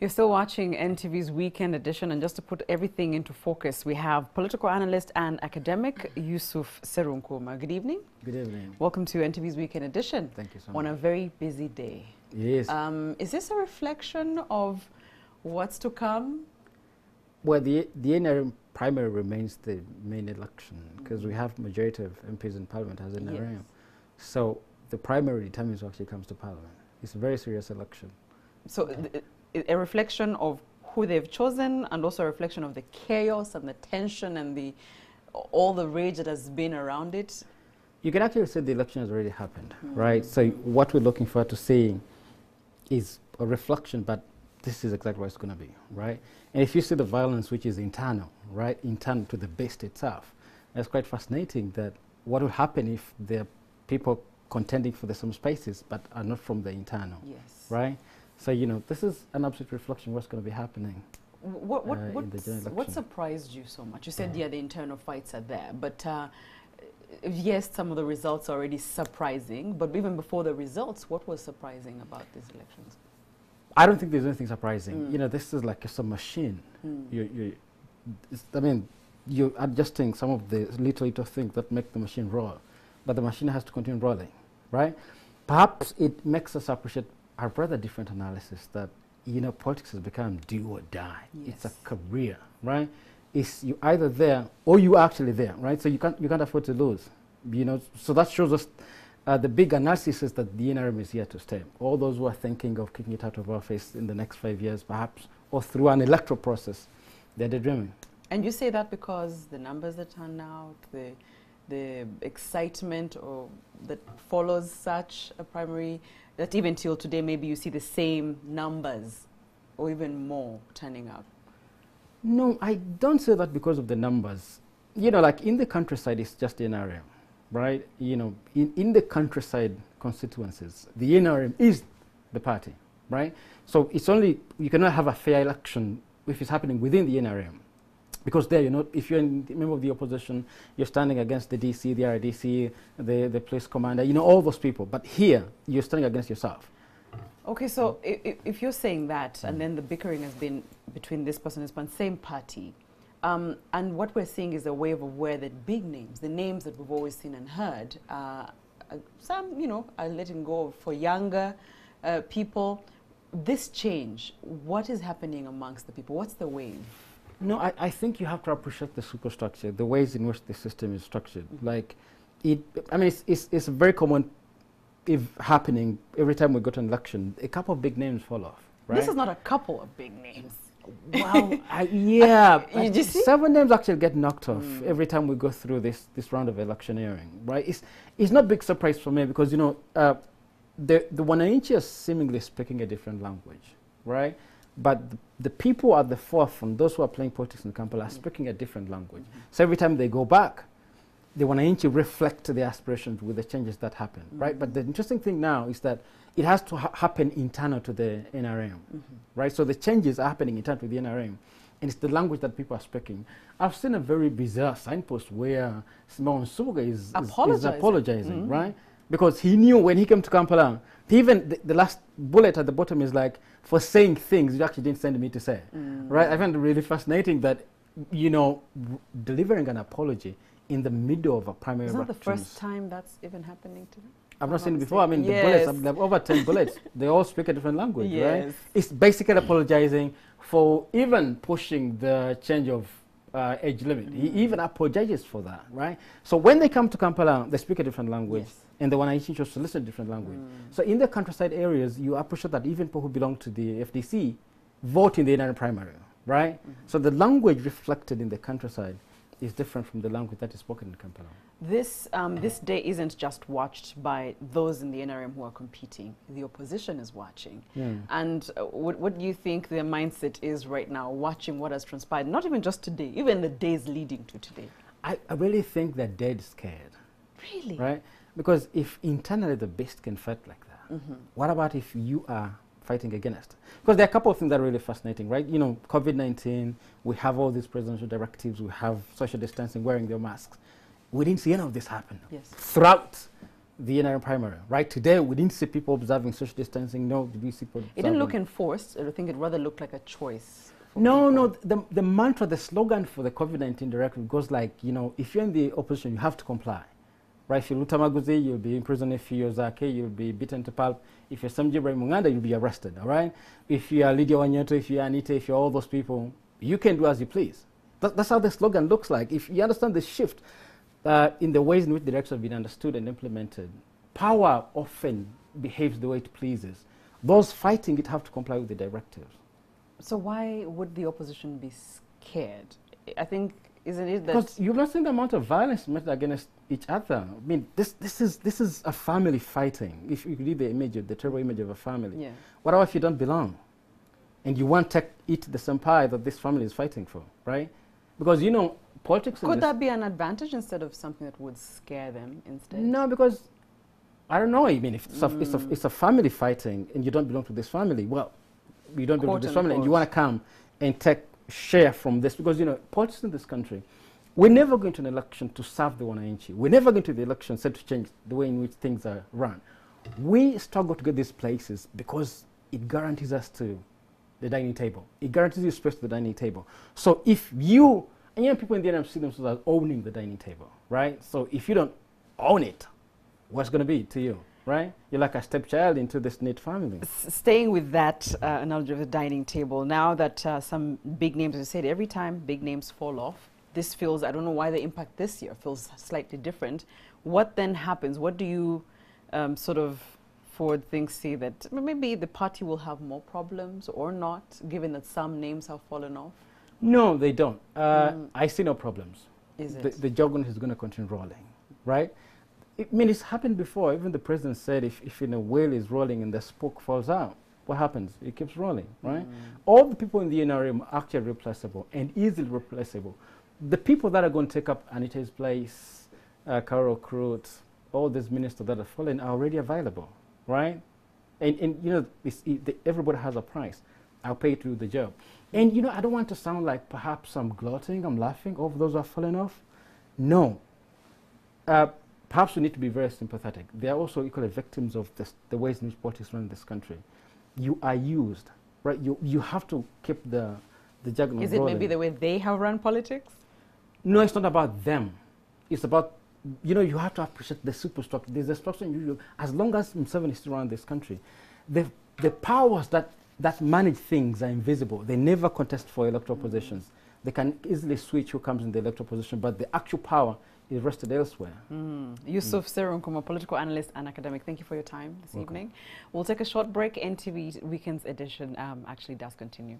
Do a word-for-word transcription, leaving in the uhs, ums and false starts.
You're still watching N T V's Weekend Edition, and just to put everything into focus, we have political analyst and academic Yusuf Serunkuma. Good evening. Good evening. Welcome to N T V's Weekend Edition. Thank you so much. On a very busy day. Yes. Um, is this a reflection of what's to come? Well, the, the N R M primary remains the main election because mm. we have majority of M Ps in Parliament as N R M. Yes. So the primary determines what actually comes to Parliament. It's a very serious election. So. Yeah. A reflection of who they've chosen, and also a reflection of the chaos and the tension and the all the rage that has been around it. You can actually say the election has already happened, mm. right? So what we're looking forward to seeing is a reflection, but this is exactly what it's going to be, right? And if you see the violence, which is internal, right, internal to the base itself, that's quite fascinating. That what will happen if there are people contending for the same spaces, but are not from the internal, yes, right? So, you know, this is an absolute reflection of what's going to be happening. What, what, uh, what, what surprised you so much? You said, yeah, yeah the internal fights are there. But, uh, yes, some of the results are already surprising. But even before the results, what was surprising about these elections? I don't think there's anything surprising. Mm. You know, this is like some machine. Mm. You, you, it's, I mean, you're adjusting some of the little, little things that make the machine roll. But the machine has to continue rolling, right? Perhaps it makes us appreciate I've read a different analysis that, you know, politics has become do or die. Yes. It's a career, right? It's you're either there or you're actually there, right? So you can't, you can't afford to lose, you know? So that shows us uh, the big analysis is that the N R M is here to stay. All those who are thinking of kicking it out of office in the next five years, perhaps, or through an electoral process, they're daydreaming. And you say that because the numbers that turn out, the, the excitement or that follows such a primary, that even till today, maybe you see the same numbers or even more turning out? No, I don't say that because of the numbers. You know, like in the countryside, it's just the N R M, right? You know, in, in the countryside constituencies, the N R M is the party, right? So it's only, you cannot have a fair election if it's happening within the N R M. Because there, you know, if you're a member of the opposition, you're standing against the D C, the R D C, the, the police commander, you know, all those people. But here, you're standing against yourself. Okay, so mm. if, if you're saying that, mm. and then the bickering has been between this person and this person, same party, um, and what we're seeing is a wave of where the big names, the names that we've always seen and heard, uh, some, you know, are letting go for younger uh, people. This change, what is happening amongst the people? What's the wave? No, I, I think you have to appreciate the superstructure, the ways in which the system is structured. Mm-hmm. Like, it, I mean, it's, it's, it's very common if happening every time we go to an election. A couple of big names fall off, right? This is not a couple of big names. Wow, I, yeah. I, you just seven names actually get knocked off mm. every time we go through this, this round of electioneering, right? It's, it's not a big surprise for me because, you know, uh, the, the Wanayenchi is seemingly speaking a different language, right? But the, the people at the forefront, those who are playing politics in Kampala, are speaking a different language. Mm-hmm. So every time they go back, they want to reflect their aspirations with the changes that happen, mm-hmm. right? But the interesting thing now is that it has to ha happen internal to the N R M, mm-hmm. right? So the changes are happening internal to the N R M, and it's the language that people are speaking. I've seen a very bizarre signpost where Moonsuga is, is apologizing, is apologizing mm-hmm. right? Because he knew when he came to Kampala, even the, the last bullet at the bottom is like, for saying things you actually didn't send me to say, mm. right? I find it really fascinating that, you know, r delivering an apology in the middle of a primary election. Is that the first time that's even happening to them? I've not seen it before. I mean, yes. the bullets, I mean, there are over ten bullets. They all speak a different language, yes. right? It's basically apologizing for even pushing the change of Uh, age limit. Mm -hmm. He even apologizes for that, right? So when they come to Kampala, they speak a different language, yes. and the Wanayenchi chose to listen to a different language. Mm. So in the countryside areas, you appreciate that even people who belong to the F D C vote in the N R M primary, right? Mm -hmm. So the language reflected in the countryside is different from the language that is spoken in Kampala. This, um, this day isn't just watched by those in the N R M who are competing. The opposition is watching. Yeah. And uh, what, what do you think their mindset is right now, watching what has transpired, not even just today, even the days leading to today? I, I really think they're dead scared. Really? Right? Because if internally the beast can fight like that, mm-hmm. what about if you are fighting against? Because there are a couple of things that are really fascinating, right? You know, COVID nineteen, we have all these presidential directives, we have social distancing, wearing their masks. We didn't see any of this happen yes. throughout the N R M primary, right? Today, we didn't see people observing social distancing. No, did we see people observing? It didn't look enforced. I think it rather looked like a choice. No, people. no. The, the mantra, the slogan for the COVID nineteen directive goes like, you know, if you're in the opposition, you have to comply, right? If you're Lutamaguzi, you'll be in prison. If you're Zake, you'll be beaten to pulp. If you're Samji Raymunganda, you'll be arrested, all right? If you're Lidia Wanyoto, if you're Anita, if you're all those people, you can do as you please. That, that's how the slogan looks like. If you understand the shift uh, in the ways in which the directives have been understood and implemented, power often behaves the way it pleases. Those fighting it have to comply with the directives. So why would the opposition be scared? I think, isn't it that... Because you've not seen the amount of violence meted against each other. I mean, this, this, is, this is a family fighting. If you read the image, of the terrible image of a family. Yeah. What about if you don't belong? And you won't take, eat the same pie that this family is fighting for, right? Because, you know, politics... Could that be an advantage instead of something that would scare them instead? No, because, I don't know, I mean, if it's, mm. a, it's, a, it's a family fighting and you don't belong to this family, well, you don't belong to this family and you want to come and take share from this. Because, you know, politics in this country, we're never going to an election to serve the Wanayenchi. We're never going to the election set to change the way in which things are run. We struggle to get these places because it guarantees us to... the dining table. It guarantees you space to the dining table. So if you, and you know, people in the N R M see themselves as owning the dining table, right? So if you don't own it, what's going to be to you, right? You're like a stepchild into this neat family. S staying with that uh, analogy of the dining table, now that uh, some big names, as I said, every time big names fall off, this feels, I don't know why the impact this year feels slightly different. What then happens? What do you um, sort of... forward things say that maybe the party will have more problems or not, given that some names have fallen off? No, they don't. Uh, mm. I see no problems. Is it? The, the jargon is going to continue rolling, right? I mean, it's happened before. Even the president said if, if in a whale is rolling and the spoke falls out, what happens? It keeps rolling, right? Mm. All the people in the N R M are actually replaceable and easily replaceable. The people that are going to take up Anita's place, uh, Carol Krut, all these ministers that are fallen are already available. Right? And, and you know, it's, it, the, everybody has a price. I'll pay to do the job. And, you know, I don't want to sound like perhaps I'm gloating, I'm laughing over those who are falling off. No. Uh, perhaps we need to be very sympathetic. They are also equally victims of this, the ways in which politics run this country. You are used, right? You, you have to keep the, the jargon. Is it rolling. Maybe the way they have run politics? No, it's not about them. It's about... You know, you have to appreciate the superstructure. There's a structure in you, as long as M seven is still around this country, the, the powers that, that manage things are invisible. They never contest for electoral mm-hmm. positions. They can easily switch who comes in the electoral position, but the actual power is rested elsewhere. Mm. Yusuf mm. Serunkuma, political analyst and academic, thank you for your time this Welcome. evening. We'll take a short break. N T V Weekend's edition um, actually does continue.